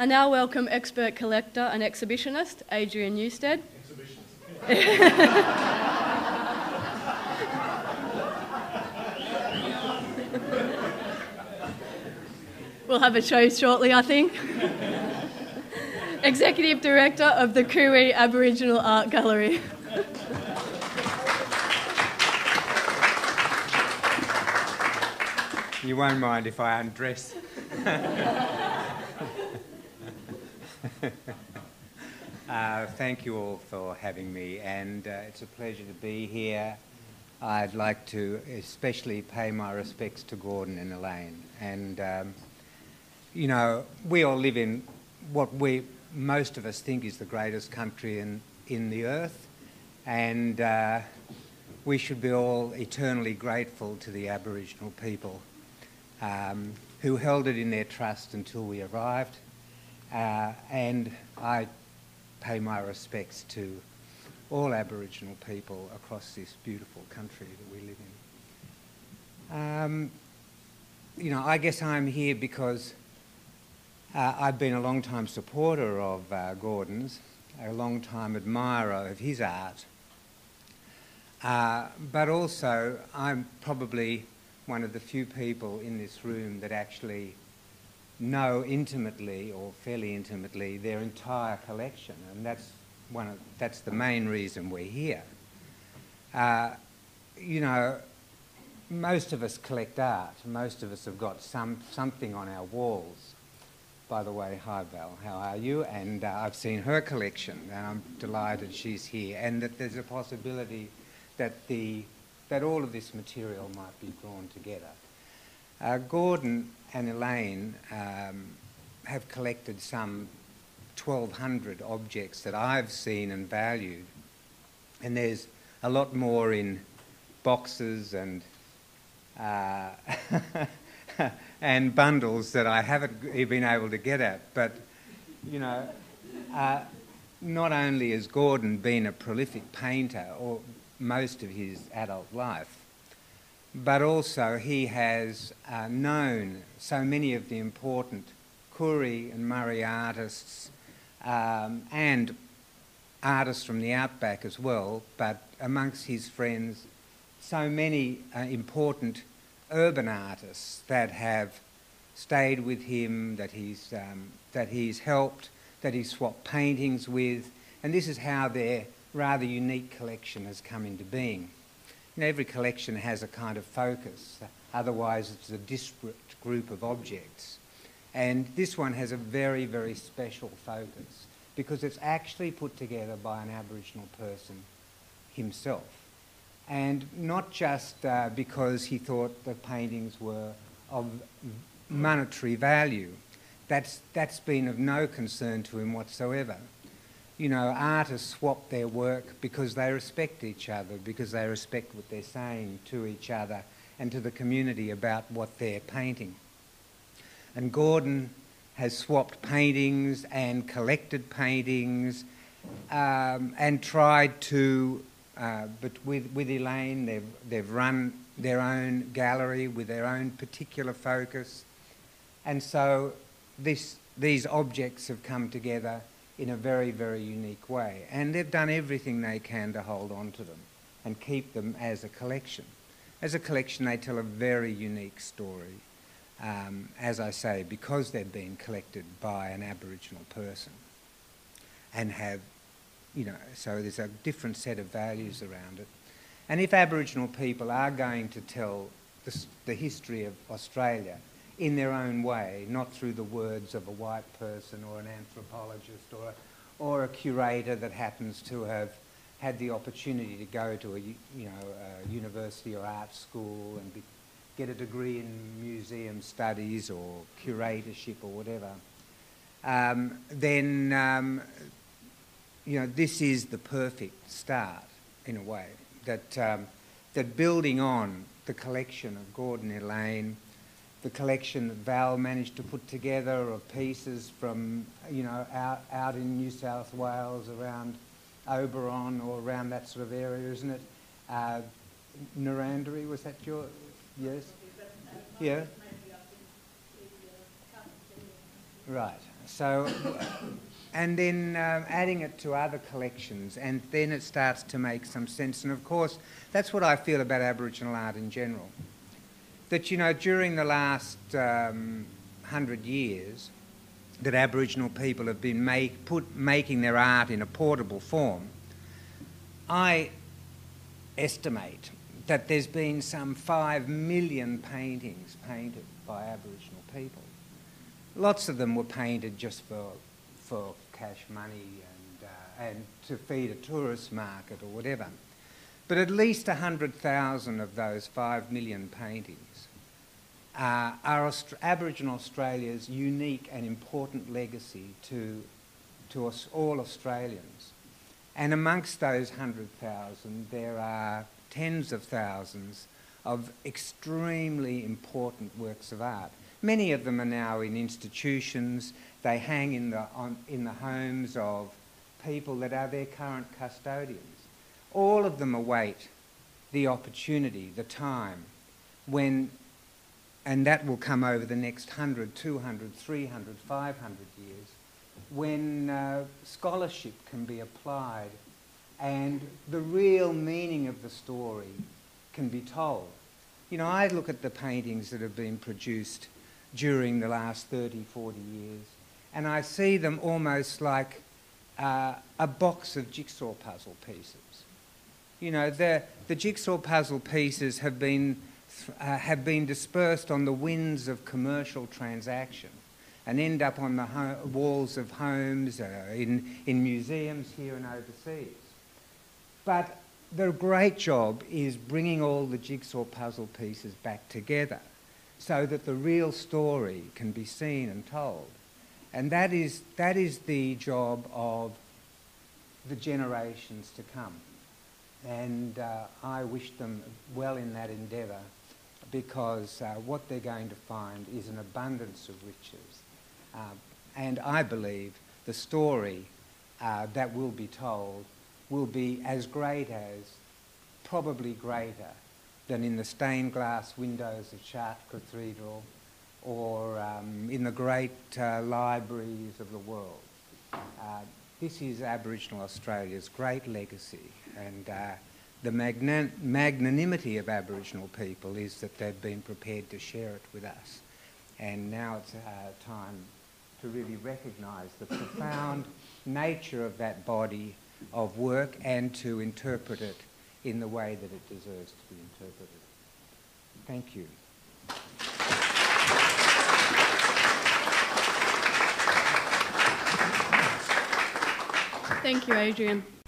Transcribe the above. I now welcome expert collector and exhibitionist, Adrian Newstead. We'll have a show shortly, I think. Executive Director of the Coo-ee Aboriginal Art Gallery. You won't mind if I undress. Thank you all for having me, and it's a pleasure to be here. I'd like to especially pay my respects to Gordon and Elaine. And you know, we all live in what we, most of us, think is the greatest country in the earth, and we should be all eternally grateful to the Aboriginal people who held it in their trust until we arrived. And I pay my respects to all Aboriginal people across this beautiful country that we live in. You know, I guess I'm here because I've been a long time supporter of Gordon's, a long time admirer of his art, but also I'm probably one of the few people in this room that actually know intimately, or fairly intimately, their entire collection, and that's the main reason we're here. You know, most of us collect art. Most of us have got something on our walls. By the way, hi Val, how are you? And I've seen her collection, and I'm delighted she's here, and that there's a possibility that that all of this material might be drawn together. Gordon and Elaine have collected some 1,200 objects that I've seen and valued, and there's a lot more in boxes and and bundles that I haven't been able to get at. But, you know, not only has Gordon been a prolific painter all most of his adult life, but also he has known so many of the important Koori and Murray artists and artists from the outback as well, but amongst his friends, so many important urban artists that have stayed with him, that he's helped, that he's swapped paintings with, and this is how their rather unique collection has come into being. You know, every collection has a kind of focus, otherwise it's a disparate group of objects. And this one has a very, very special focus because it's actually put together by an Aboriginal person himself. And not just because he thought the paintings were of monetary value. That's been of no concern to him whatsoever. You know, artists swap their work because they respect each other, because they respect what they're saying to each other and to the community about what they're painting. And Gordon has swapped paintings and collected paintings and tried to but with Elaine, they've run their own gallery with their own particular focus. And so these objects have come together in a very, very unique way. And they've done everything they can to hold on to them and keep them as a collection. As a collection, they tell a very unique story, as I say, because they've been collected by an Aboriginal person and have, you know, so there's a different set of values around it. And if Aboriginal people are going to tell the history of Australia in their own way, not through the words of a white person or an anthropologist or a curator that happens to have had the opportunity to go to a university or art school and get a degree in museum studies or curatorship or whatever, then you know, this is the perfect start, in a way, that building on the collection of Gordon and Elaine, the collection that Val managed to put together of pieces from, you know, out in New South Wales around Oberon or around that sort of area, isn't it? Narrandera, was that your, yes? Yeah? Right. So, and then adding it to other collections, and then it starts to make some sense. And of course, that's what I feel about Aboriginal art in general. That, you know, during the last 100 years, that Aboriginal people have been making their art in a portable form, I estimate that there's been some 5 million paintings painted by Aboriginal people. Lots of them were painted just for cash money and to feed a tourist market or whatever. But at least 100,000 of those 5 million paintings are Aboriginal Australia's unique and important legacy to us, all Australians. And amongst those 100,000, there are tens of thousands of extremely important works of art. Many of them are now in institutions. They hang in the homes of people that are their current custodians. All of them await the opportunity, the time, when, and that will come over the next 100, 200, 300, 500 years, when scholarship can be applied and the real meaning of the story can be told. You know, I look at the paintings that have been produced during the last 30, 40 years, and I see them almost like a box of jigsaw puzzle pieces. You know, the jigsaw puzzle pieces have been dispersed on the winds of commercial transaction and end up on the walls of homes, in museums here and overseas. But the great job is bringing all the jigsaw puzzle pieces back together so that the real story can be seen and told. And that is the job of the generations to come. And I wish them well in that endeavour, because what they're going to find is an abundance of riches. And I believe the story that will be told will be as great as, probably greater, than in the stained glass windows of Chartres Cathedral or in the great libraries of the world. This is Aboriginal Australia's great legacy, and the magnanimity of Aboriginal people is that they've been prepared to share it with us. And now it's time to really recognise the profound nature of that body of work and to interpret it in the way that it deserves to be interpreted. Thank you. Thank you, Adrian.